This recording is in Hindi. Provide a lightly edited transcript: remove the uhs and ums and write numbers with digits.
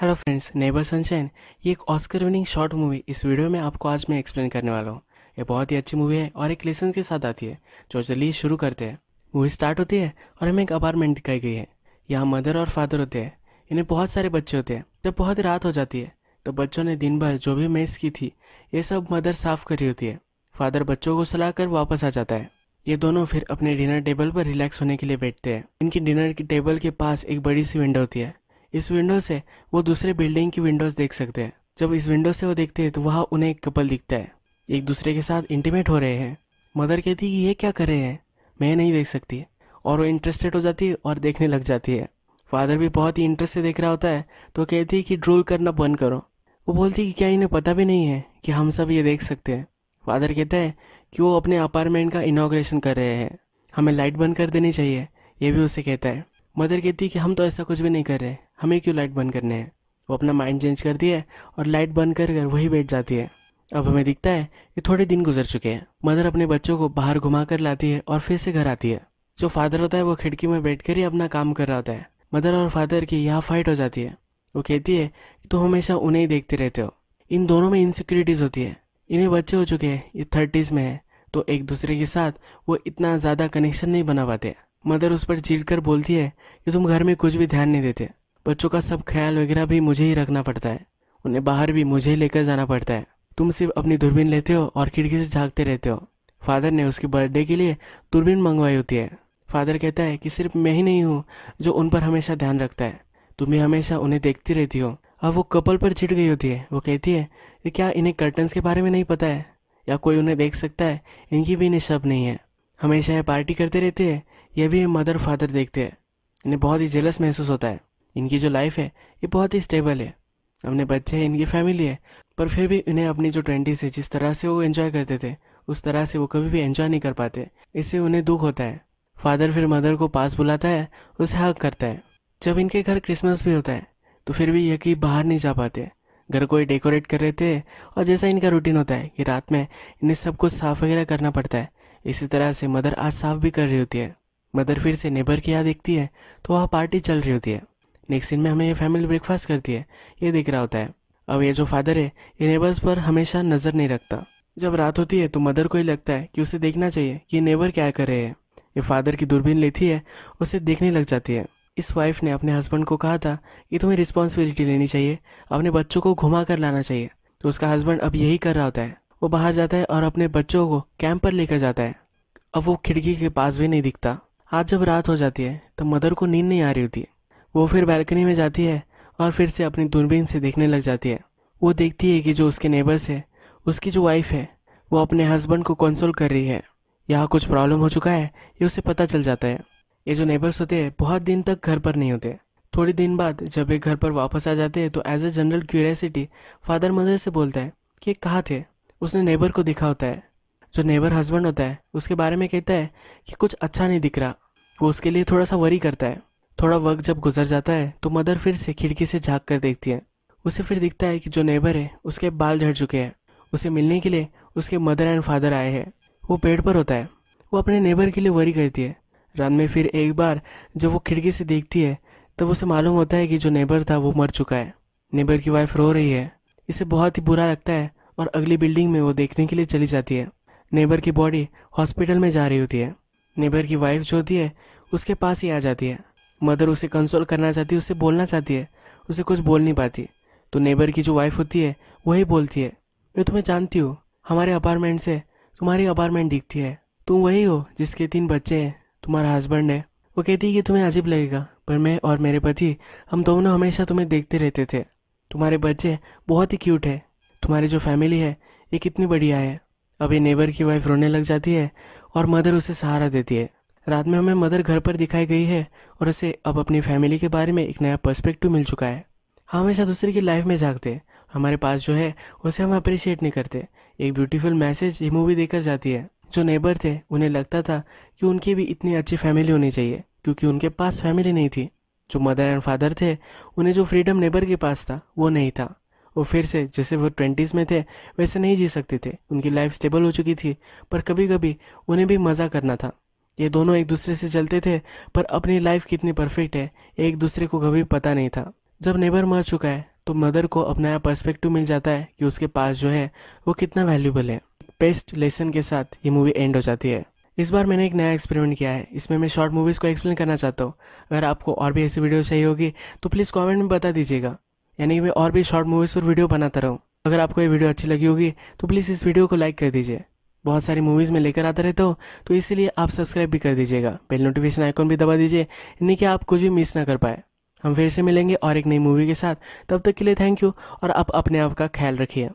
हेलो फ्रेंड्स, नेबर सनशाइन ये एक ऑस्कर विनिंग शॉर्ट मूवी इस वीडियो में आपको आज मैं एक्सप्लेन करने वाला हूँ। ये बहुत ही अच्छी मूवी है और एक लेसन के साथ आती है, जो चलिए शुरू करते हैं। मूवी स्टार्ट होती है और हमें एक अपार्टमेंट दिखाई गई है। यहाँ मदर और फादर होते हैं, इन्हें बहुत सारे बच्चे होते हैं। जब बहुत रात हो जाती है तो बच्चों ने दिन भर जो भी मेस की थी ये सब मदर साफ करी होती है। फादर बच्चों को सुला कर वापस आ जाता है। ये दोनों फिर अपने डिनर टेबल पर रिलैक्स होने के लिए बैठते हैं। इनकी डिनर की टेबल के पास एक बड़ी सी विंडो होती है। इस विंडो से वो दूसरे बिल्डिंग की विंडोज देख सकते हैं। जब इस विंडो से वो देखते हैं तो वहाँ उन्हें एक कपल दिखता है, एक दूसरे के साथ इंटीमेट हो रहे हैं। मदर कहती है कि ये क्या कर रहे हैं, मैं नहीं देख सकती, और वो इंटरेस्टेड हो जाती है और देखने लग जाती है। फादर भी बहुत ही इंटरेस्ट से देख रहा होता है तो कहती है कि ड्रोल करना बंद करो। वो बोलती है कि क्या इन्हें पता भी नहीं है कि हम सब ये देख सकते हैं। फादर कहता है कि वो अपने अपार्टमेंट का इनॉग्रेशन कर रहे हैं, हमें लाइट बंद कर देनी चाहिए, ये भी उसे कहता है। मदर कहती है कि हम तो ऐसा कुछ भी नहीं कर रहे, हमें क्यों लाइट बंद करने हैं। वो अपना माइंड चेंज करती है और लाइट बंद कर कर वही बैठ जाती है। अब हमें दिखता है कि थोड़े दिन गुजर चुके हैं। मदर अपने बच्चों को बाहर घुमा कर लाती है और फिर से घर आती है। जो फादर होता है वो खिड़की में बैठ कर ही अपना काम कर रहा होता है। मदर और फादर की यहाँ फाइट हो जाती है। वो कहती है कि तुम हमेशा उन्हें ही देखते रहते हो। इन दोनों में इनसिक्योरिटीज़ होती है। इन्हें बच्चे हो चुके हैं, ये 30s में है, तो एक दूसरे के साथ वो इतना ज़्यादा कनेक्शन नहीं बना पाते। मदर उस पर चिढ़ कर बोलती है कि तुम घर में कुछ भी ध्यान नहीं देते, बच्चों का सब ख्याल वगैरह भी मुझे ही रखना पड़ता है, उन्हें बाहर भी मुझे ही लेकर जाना पड़ता है, तुम सिर्फ अपनी दूरबीन लेते हो और खिड़की से झाँकते रहते हो। फादर ने उसके बर्थडे के लिए दूरबीन मंगवाई होती है। फादर कहता है कि सिर्फ मैं ही नहीं हूँ जो उन पर हमेशा ध्यान रखता है, तुम भी हमेशा उन्हें देखती रहती हो। अब वो कपल पर चिढ़ गई होती है। वो कहती है कि क्या इन्हें कर्टन्स के बारे में नहीं पता है, या कोई उन्हें देख सकता है, इनकी भी इन्हें शब नहीं है, हमेशा ये पार्टी करते रहते हैं, यह भी मदर फादर देखते हैं। इन्हें बहुत ही जेलस महसूस होता है। इनकी जो लाइफ है ये बहुत ही स्टेबल है, अपने बच्चे हैं, इनकी फैमिली है, पर फिर भी इन्हें अपनी जो 20s है, जिस तरह से वो एंजॉय करते थे उस तरह से वो कभी भी एंजॉय नहीं कर पाते। इससे उन्हें दुख होता है। फादर फिर मदर को पास बुलाता है, उसे हग करता है। जब इनके घर क्रिसमस भी होता है तो फिर भी यह बाहर नहीं जा पाते, घर को ही डेकोरेट कर रहे थे। और जैसा इनका रूटीन होता है कि रात में इन्हें सब कुछ साफ वगैरह करना पड़ता है, इसी तरह से मदर आज साफ भी कर रही होती है। मदर फिर से नेबर की याद देखती है तो वहाँ पार्टी चल रही होती है। नेक्स्ट दिन में हमें ये फैमिली ब्रेकफास्ट करती है, ये दिख रहा होता है। अब ये जो फादर है ये नेबर्स पर हमेशा नज़र नहीं रखता। जब रात होती है तो मदर को ही लगता है कि उसे देखना चाहिए कि नेबर क्या कर रहे हैं। ये फादर की दूरबीन लेती है, उसे देखने लग जाती है। इस वाइफ ने अपने हस्बैंड को कहा था कि तुम्हें रिस्पॉन्सिबिलिटी लेनी चाहिए, अपने बच्चों को घुमा कर लाना चाहिए, तो उसका हस्बैंड अब यही कर रहा होता है। वो बाहर जाता है और अपने बच्चों को कैंप पर लेकर जाता है। अब वो खिड़की के पास भी नहीं दिखता। आज जब रात हो जाती है तो मदर को नींद नहीं आ रही होती। वो फिर बालकनी में जाती है और फिर से अपनी दूरबीन से देखने लग जाती है। वो देखती है कि जो उसके नेबर्स है, उसकी जो वाइफ है, वो अपने हस्बैंड को कंसोल कर रही है। यहाँ कुछ प्रॉब्लम हो चुका है, ये उसे पता चल जाता है। ये जो नेबर्स होते हैं बहुत दिन तक घर पर नहीं होते। थोड़े दिन बाद जब ये घर पर वापस आ जाते हैं तो as a general curiosity father mother से बोलता है कि कहाँ थे। उसने नेबर को दिखा होता है। जो नेबर हस्बैंड होता है उसके बारे में कहता है कि कुछ अच्छा नहीं दिख रहा। वो उसके लिए थोड़ा सा वरी करता है। थोड़ा वक्त जब गुजर जाता है तो मदर फिर से खिड़की से झाँक कर देखती है। उसे फिर दिखता है कि जो नेबर है उसके बाल झड़ चुके हैं। उसे मिलने के लिए उसके मदर एंड फादर आए हैं। वो पेड़ पर होता है। वो अपने नेबर के लिए वरी करती है। रात में फिर एक बार जब वो खिड़की से देखती है तब उसे मालूम होता है कि जो नेबर था वो मर चुका है। नेबर की वाइफ रो रही है, इसे बहुत ही बुरा लगता है और अगली बिल्डिंग में वो देखने के लिए चली जाती है। नेबर की बॉडी हॉस्पिटल में जा रही होती है। नेबर की वाइफ जो होती है उसके पास ही आ जाती है। मदर उसे कंसोल करना चाहती है, उसे बोलना चाहती है, उसे कुछ बोल नहीं पाती। तो नेबर की जो वाइफ होती है वही बोलती है, मैं तुम्हें जानती हूँ, हमारे अपार्टमेंट से तुम्हारी अपार्टमेंट दिखती है, तुम वही हो जिसके 3 बच्चे हैं, तुम्हारा हस्बैंड है। वो कहती है कि तुम्हें अजीब लगेगा पर मैं और मेरे पति हम दोनों हमेशा तुम्हें देखते रहते थे, तुम्हारे बच्चे बहुत ही क्यूट है, तुम्हारी जो फैमिली है ये कितनी बढ़िया है। अब ये नेबर की वाइफ रोने लग जाती है और मदर उसे सहारा देती है। रात में हमें मदर घर पर दिखाई गई है और उसे अब अपनी फैमिली के बारे में एक नया पर्सपेक्टिव मिल चुका है। हम हमेशा दूसरे की लाइफ में झाँकते हैं, हमारे पास जो है उसे हम अप्रिशिएट नहीं करते। एक ब्यूटीफुल मैसेज ये मूवी देकर जाती है। जो नेबर थे उन्हें लगता था कि उनकी भी इतनी अच्छी फैमिली होनी चाहिए, क्योंकि उनके पास फैमिली नहीं थी। जो मदर एंड फादर थे उन्हें जो फ्रीडम नेबर के पास था वो नहीं था। वो फिर से जैसे वो 20s में थे वैसे नहीं जी सकते थे। उनकी लाइफ स्टेबल हो चुकी थी पर कभी कभी उन्हें भी मज़ा करना था। ये दोनों एक दूसरे से चलते थे पर अपनी लाइफ कितनी परफेक्ट है एक दूसरे को कभी पता नहीं था। जब नेबर मर चुका है तो मदर को अपना नया पर्सपेक्टिव मिल जाता है कि उसके पास जो है वो कितना वैल्यूबल है। बेस्ट लेसन के साथ ये मूवी एंड हो जाती है। इस बार मैंने एक नया एक्सपेरिमेंट किया है, इसमें मैं शॉर्ट मूवीज़ को एक्सप्लेन करना चाहता हूँ। अगर आपको और भी ऐसी वीडियो चाहिए होगी तो प्लीज़ कमेंट में बता दीजिएगा, यानी कि मैं और भी शॉर्ट मूवीज़ पर वीडियो बनाता रहूँ। अगर आपको ये वीडियो अच्छी लगी होगी तो प्लीज़ इस वीडियो को लाइक कर दीजिए। बहुत सारी मूवीज़ में लेकर आता रहता हूँ तो इसीलिए आप सब्सक्राइब भी कर दीजिएगा, बेल नोटिफिकेशन आइकॉन भी दबा दीजिए, यानी कि आप कुछ भी मिस ना कर पाए। हम फिर से मिलेंगे और एक नई मूवी के साथ, तब तक के लिए थैंक यू और आप अपने आप का ख्याल रखिए।